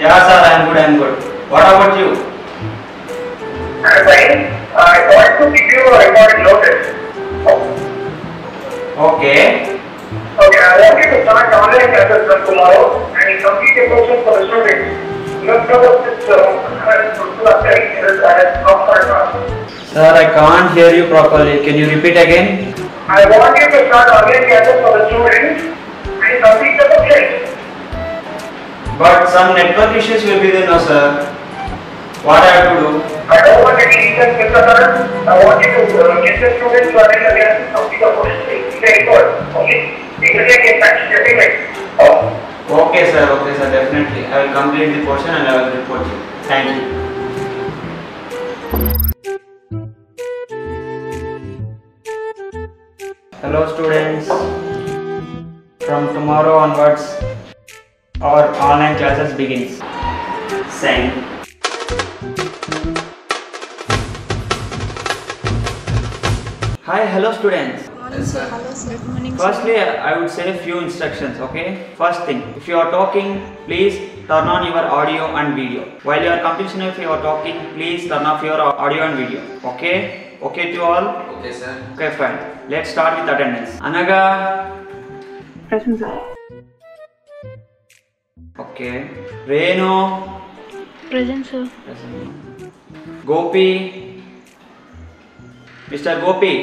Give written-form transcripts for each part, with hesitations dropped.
Yeah, sir, I'm good. What about you? I'm fine. I want to give you a recording notice. Okay, I want you to start online classes from tomorrow and complete the portion for the students. Most of this sir, I can't hear you properly. Can you repeat again? I want you to start online classes for the students and complete the portion. But some network issues will be there, no sir. What I have to do? I don't want any issues, Mr. Sir. I want you to get the students to attend the classes of the course. Okay? Because I can practice every night. Okay sir, definitely. I will complete the portion and I will report you. Thank you. Hello students. From tomorrow onwards, our online classes begins. Send. Hi, hello students. Good morning, sir. Firstly, I would say a few instructions, okay? First thing, if you are talking, please turn on your audio and video. While you are completing, if you are talking, please turn off your audio and video, okay? Okay to all? Okay, sir. Okay, fine. Let's start with attendance. Anaga. Present, sir. Okay. Renu. Present, sir. Present. Gopi. Mr. Gopi.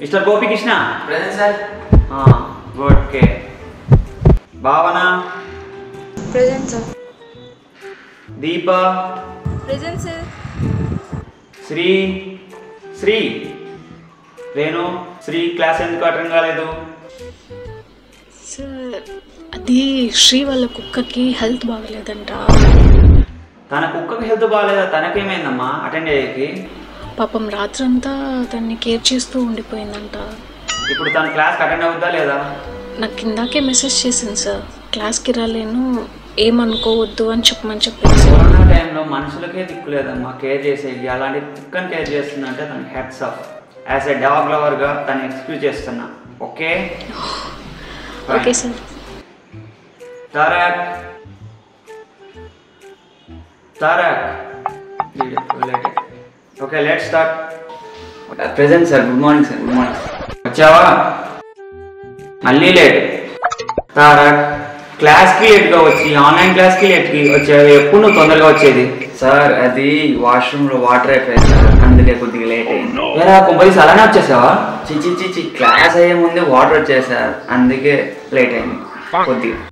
Mr. Gopi Krishna. Present, sir. Good. Okay. Bhavana. Present, sir. Deepa. Present, sir. Sri. Renu. Sri class and cotton galedu. Sir. The Shri Vala Kukkaki health bagale danta. Tana Kukkaki health bagale tana ke mein nama attend ayeki. Papam ratranta tanne care chestu undipoyin danta. Ippudu tana class attend avudda leda. Na kinda ke message chesin sir. Class ki ralenu em anukovoddu ani cheppmani cheppesi. Corona time lo manusulaku dikku ledamma care chesedi alanti tikkan care chestund ante tanu hats off. As a dog lover ga tanu excuse chestunna. Okay? Fine. Okay sir. Tarak. Okay, let's start. Present, sir. Good morning, sir. Achava. Malli late. Tarak. Class ki late go vachi. Online class ki late ki vachavu. Eppudu tondarga vachedi. Sir, adi washroom lo water ayipoyindi sir. Anduke koddiga late ayindi. Era kumbali salana vachesava? Chi class ayye munde water vachesava sir. Anduke late ayindi. Koddiga.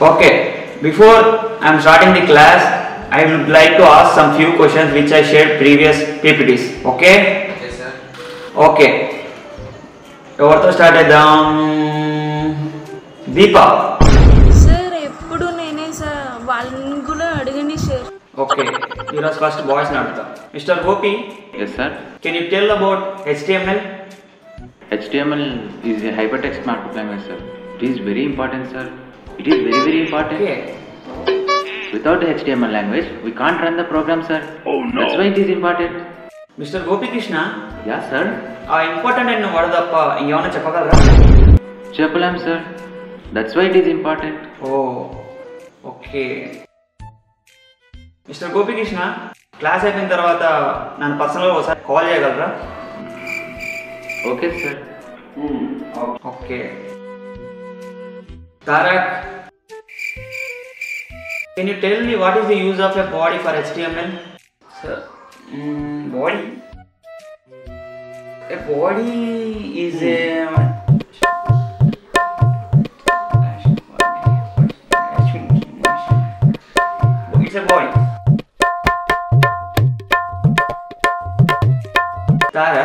Okay, before I am starting the class, I would like to ask some few questions which I shared previous PPTs. Okay? Yes, sir. Okay. Everto start edam. Deepa. Sir, eppudu nene sir valni kuda adigandi sir. Okay. You are first boys nadta. Mr. Gopi. Yes, sir. Can you tell about HTML? HTML is a hypertext markup language, sir. It is very important, sir. It is very, very important. Yeah. Without the HTML language, we can't run the program, sir. Oh no. That's why it is important. Mr. Gopi Krishna. Yeah, sir. Important and what are the yona chapagala? Chapalam, sir. That's why it is important. Oh. Okay. Mr. Gopi Krishna, class ayipoyina tarvata nan personal ga oka call cheyagalra? Okay, sir. Okay. Tarak, can you tell me what is the use of a body for HTML? Sir, body? A body is a... It's a body. చూస్తారా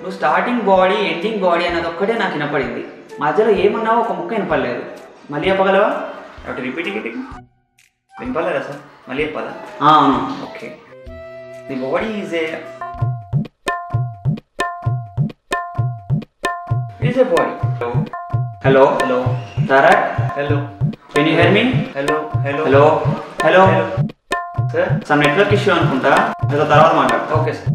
నువ్వు starting body ending body అనేది ఒక్కటే నాకు వినపడింది, మధ్యలో ఏమన్నావో ఒక ముక్క వినపడలేదు. మళ్ళీ చెప్పగలవా? కాబట్టి రిపీటింగ్ వినపడలేదా సార్? మళ్ళీ చెప్పాలా? అవును. Okay, the body is A body. Hello hello Sarah, hello, can you hear me? Hello hello hello hello sir, sir network issue అనుకుంటా, ఏదో తర్వాత మాట్లాడతా. Okay sir.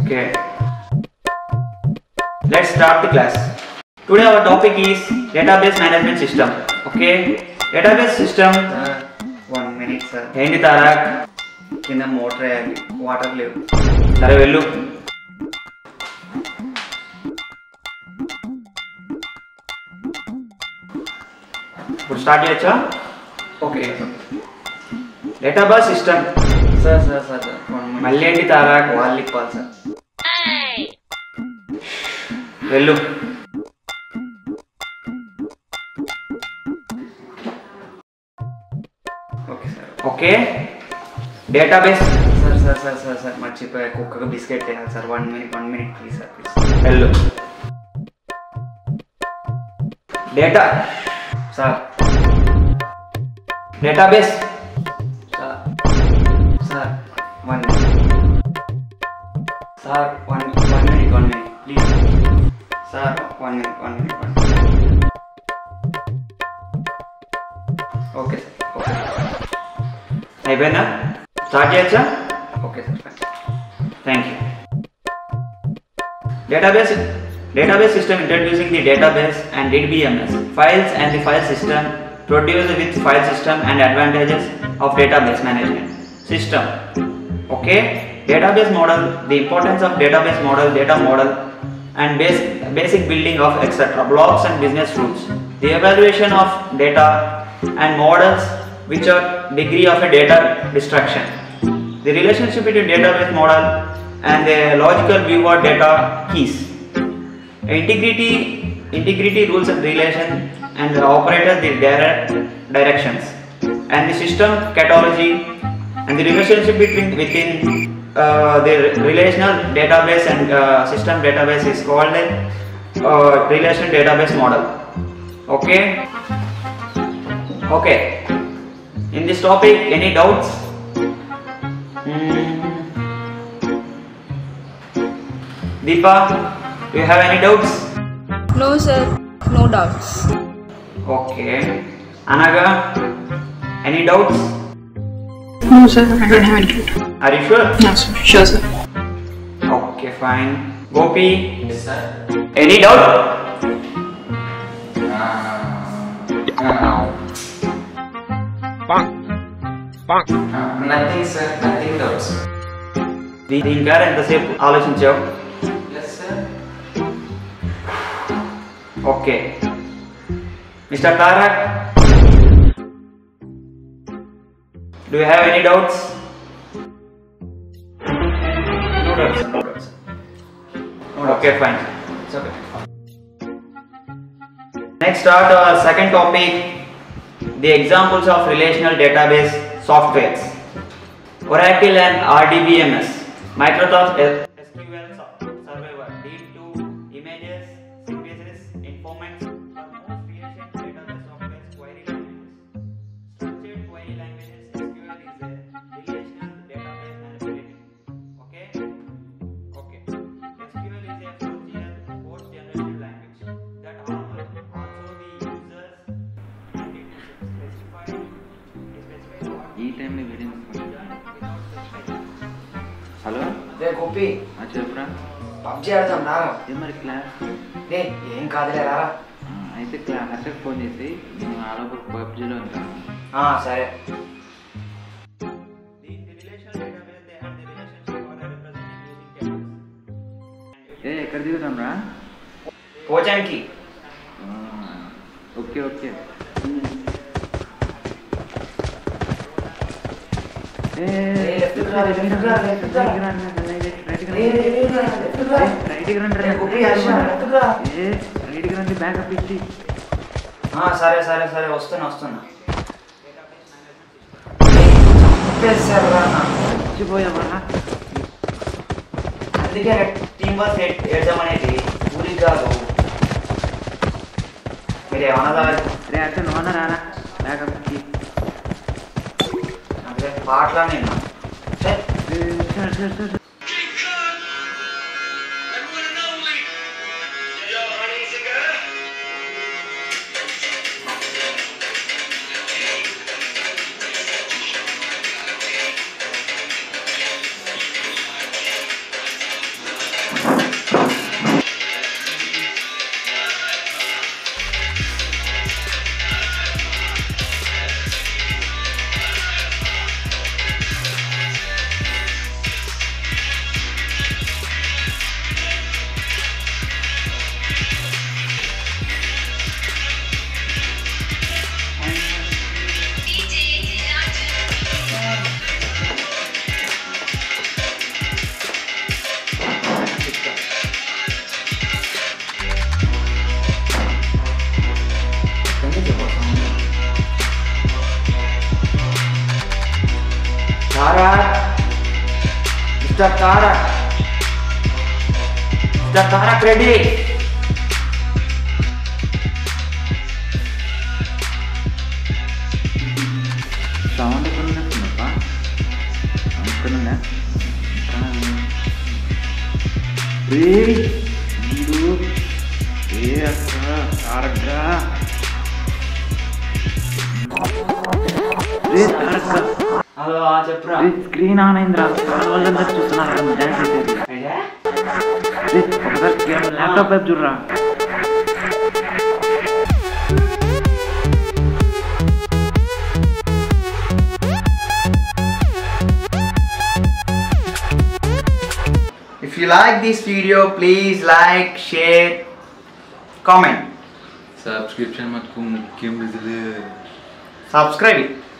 Okay, let's start the class. Today our topic is database management system. Okay, database system. 1 minute sir. Hendi Tarak. Kinda motor agi. Water levu. Sare vellu. Put start cheyacha. Okay. Database system. Sir sir sir. 1 minute. Malli hendi Tarak. Valli pal sir. వెళ్ళు. Okay sir. Okay, database sir sir sir sir sir మర్చిపోయా, కుక్కకు biscuit వేయాలి sir. 1 minute please sir, please. వెళ్ళు. Data sir, database sir sir 1 minute sir, 1 minute please sir. 1 minute. Okay sir, okay అయిపోయిందా? Start చేయచ్చా? Okay sir, thank you. Database system introducing the database and DBMS files and the file system produce with file system and advantages of database management system. Okay, database model, the importance of database model, data model and basic building of etc. blocks and business rules, the evaluation of data and models, which are degree of a data destruction, the relationship between database model and the logical view of data keys, integrity rules and relation, and the operators, the directions, and the system catalogy, and the relationship within the relational database and system database is called a relational database model. Okay, okay. In this topic, any doubts? Deepa, do you have any doubts? No sir, no doubts. Okay. Anaga, any doubts? No sir, I don't have any doubts. Are you sure? Yes, sure sir. Okay, fine. Gopi? Yes sir. Any doubt? Nothing sir, nothing doubts. Dinka ఎంతసేపు ఆలోచించావు? Yes sir. Okay. Mr. Tarak? Do you have any doubts? Okay, fine. It's okay. Next, start our second topic: the examples of relational database softwares. Oracle and RDBMS, Microsoft SQL Server, deal to images, CSVs, informants, for most relational database softwares, query languages. Structured query languages, SQL is a relational database manipulator. Okay. Hello Gopi, చెప్పురా. PUBG ఆడతాం రారా? మరి class ఏం కాదులే, రారా. అయితే class phone చేసి నేను ఆడప్పుడు పబ్జీలో ఉంటాను. సరే. ఎక్కడ దిగుతాం రా? పోచానికి. Okay okay. సరే సరే సరే, వస్తున్నా వస్తున్నా. ಅದಕ್ಕೆ ಟೀಮ್ ಬಸ್ ಎರಡು ಜಮಾನೆ ಐತಿ ಊರಿದ್ದ ಅದು ಬೇರೆ ಅವನದ ರೇ ಅಷ್ಟೊಂದು ಒಂದ ನಾನು ಯಾಕೆ ಅಂದರೆ ಪಾಟ್ಲಾನೇ Tarak ready. Sound kena apa? Sound kena. Ready. Dulu. Iya sah. Tarak dah. Ready tarak sah. Halo, aja pra. Screen ana Indra. Kalau jangan cuci nak kerja. Laptop पे जुड़ रहा If you like this video, please like, share, comment. Subscription मत कूम क्यों बिजली subscribe